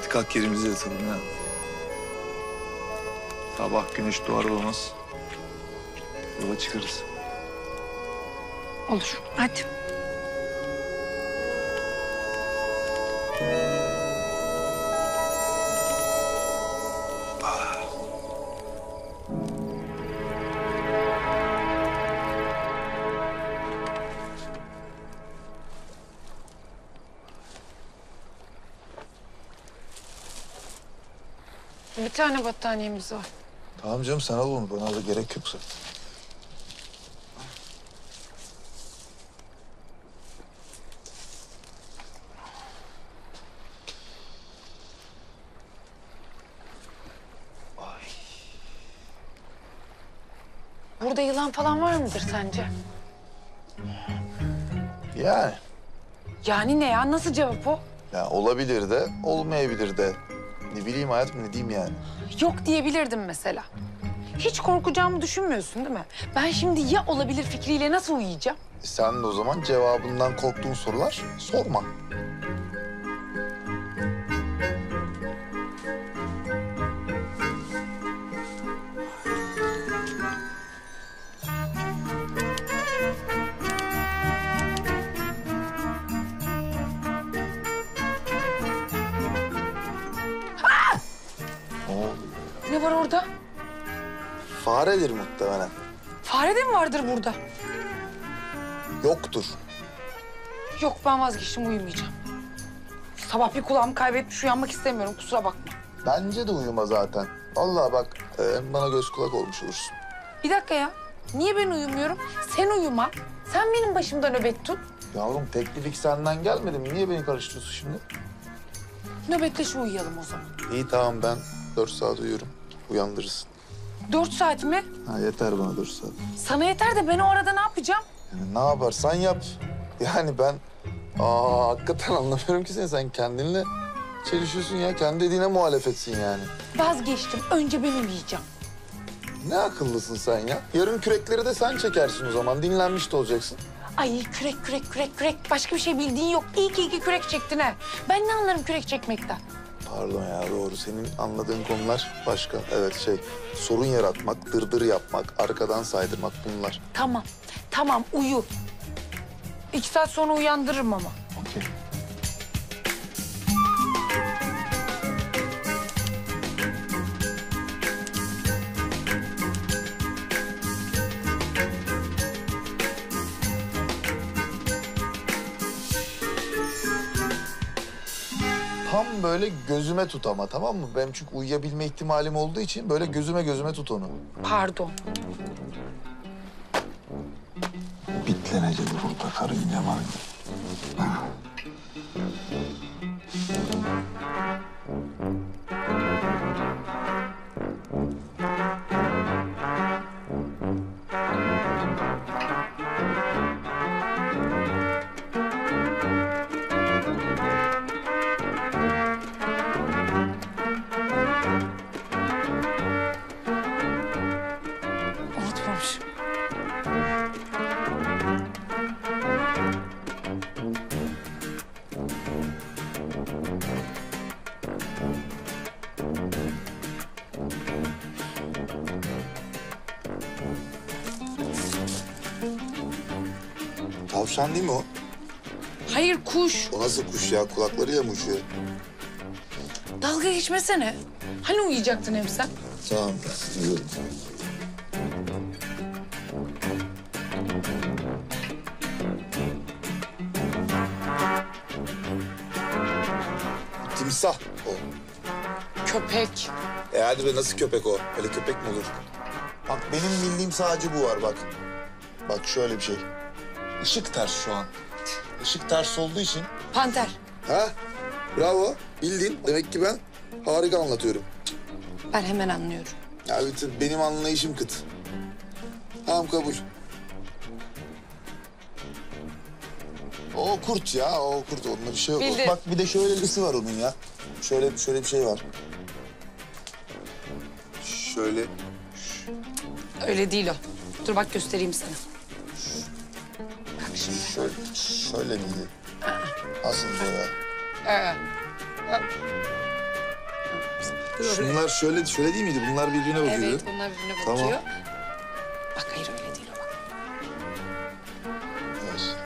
Hadi kalk yerimize yatalım ya. Sabah güneş doğar olmaz. Yola çıkarız. Olur. Hadi. Bir tane battaniyemiz var. Tamam canım, sen al onu. Bana da gerek yok zaten. Ay. Burada yılan falan var mıdır sence? Yani. Yani ne ya? Nasıl cevap o? Ya olabilir de, olmayabilir de. Ne bileyim hayatım, ne diyeyim yani? Yok diyebilirdim mesela. Hiç korkacağımı düşünmüyorsun değil mi? Ben şimdi ya olabilir fikriyle nasıl uyuyacağım? Sen de o zaman cevabından korktuğun sorular sorma. Ne var orada? Faredir muhtemelen. Fare de mi vardır burada? Yoktur. Yok, ben vazgeçtim, uyumayacağım. Sabah bir kulağımı kaybetmiş, uyanmak istemiyorum, kusura bakma. Bence de uyuma zaten. Vallahi bak, bana göz kulak olmuş olursun. Bir dakika ya, niye ben uyumuyorum? Sen uyuma, sen benim başımda nöbet tut. Yavrum, teklif senden gelmedi mi? Niye beni karıştırıyorsun şimdi? Nöbetleşe uyuyalım o zaman. İyi tamam, ben 4 saat uyuyorum. Uyandırırsın. 4 saat mi? Ha, yeter bana 4 saat. Sana yeter de ben o arada ne yapacağım? Yani ne yaparsan yap. Yani ben hakikaten anlamıyorum ki seni. Sen kendinle çelişiyorsun ya. Kendi dediğine muhalefetsin yani. Vazgeçtim. Önce ben uyuyacağım. Ne akıllısın sen ya. Yarın kürekleri de sen çekersin o zaman. Dinlenmiş de olacaksın. Ay kürek. Başka bir şey bildiğin yok. İyi ki kürek çektin ha. Ben ne anlarım kürek çekmekten? Pardon ya, doğru. Senin anladığın konular başka. Evet sorun yaratmak, dırdır yapmak, arkadan saydırmak bunlar. Tamam uyu. 2 saat sonra uyandırırım ama. Okey. Tam böyle gözüme tut ama, tamam mı? Benim çünkü uyuyabilme ihtimalim olduğu için böyle gözüme tut onu. Pardon. Bitlenecek burada karın yaman. Tavşan değil mi o? Hayır, kuş. O nasıl kuş ya? Kulakları ya mı uçuyor? Dalga geçmesene. Hani uyuyacaktın hem sen? Tamam, uyuyorum. Timsah o. Köpek. Hadi be, nasıl köpek o? Öyle köpek mi olur? Bak, benim bildiğim sadece bu var bak. Bak şöyle bir şey. Işık ters şu an. Işık ters olduğu için... Panter. Ha? Bravo. Bildin. Demek ki ben harika anlatıyorum. Ben hemen anlıyorum. Ya benim anlayışım kıt. Tamam, kabul. O kurt ya. O kurt. Onunla bir şey yok. Bildim. Bak bir de şöyle birisi var onun ya. Şöyle bir şey var. Şöyle. Öyle değil o. Dur bak göstereyim sana. Şöyle miydi? Aslında ya. bakıyor oraya. Şunlar şöyle değil miydi? Bunlar birbirine bakıyor. Evet, bunlar birbirine bakıyor. Tamam. Bak hayır öyle değil o bak. Evet.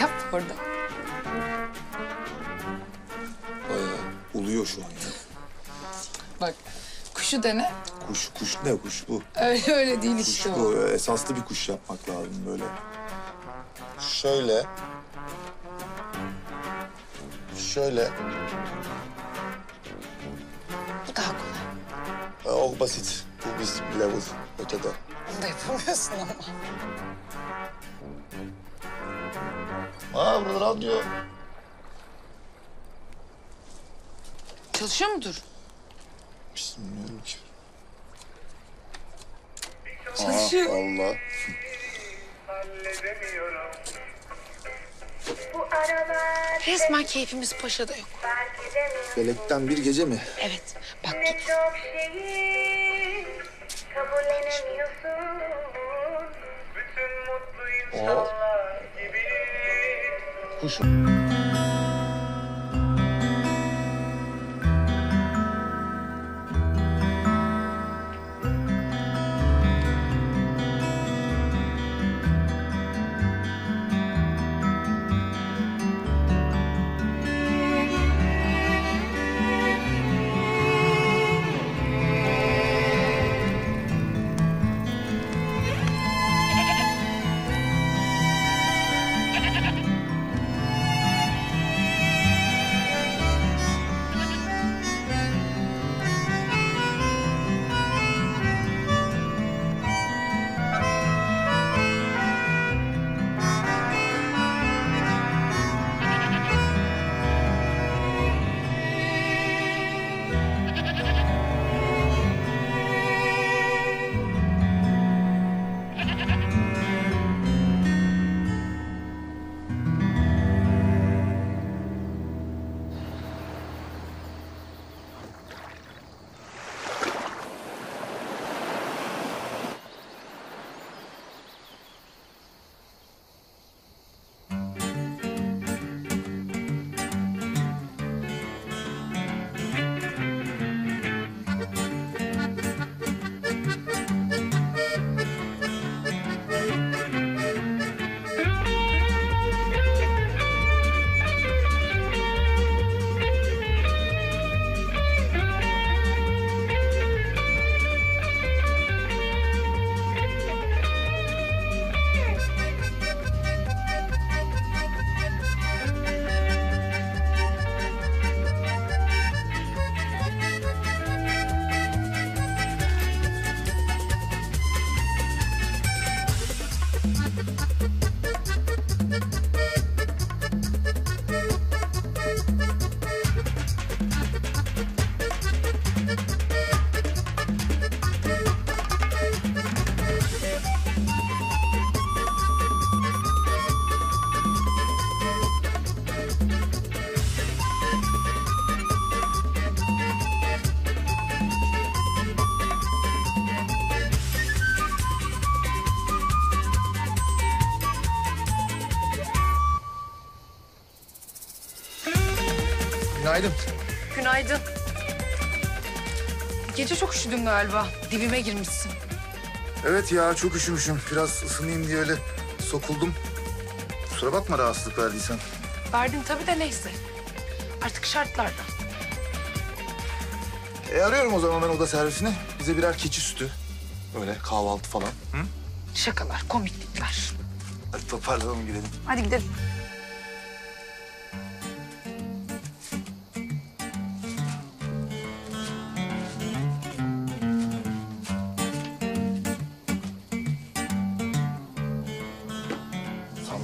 Yap orada. Bayağı uluyor şu an ya. Bak kuşu dene. Kuş ne? Kuş bu. Öyle değil kuş işte bu. Kuş bu. Esaslı bir kuş yapmak lazım böyle. Şöyle. Şöyle. Bu daha kolay. O basit. Bu biz level ötede. Bunu da yapamıyorsun ama. Aa burada radyo. Çalışıyor mudur? Bilmiyorum ki. Çalışıyor. Allah. Resmen keyfimiz paşada yok. Felekten bir gece mi? Evet. Bak git. O. Kuşum. Günaydın. Günaydın. Gece çok üşüdün galiba. Dibime girmişsin. Evet ya çok üşümüşüm. Biraz ısınayım diye öyle sokuldum. Kusura bakma rahatsızlık verdiysen. Verdim tabii de neyse. Artık şartlarda. Arıyorum o zaman ben oda servisini. Bize birer keçi sütü. Öyle kahvaltı falan. Hı? Şakalar, komiklikler. Hadi toparlanalım gidelim. Hadi gidelim.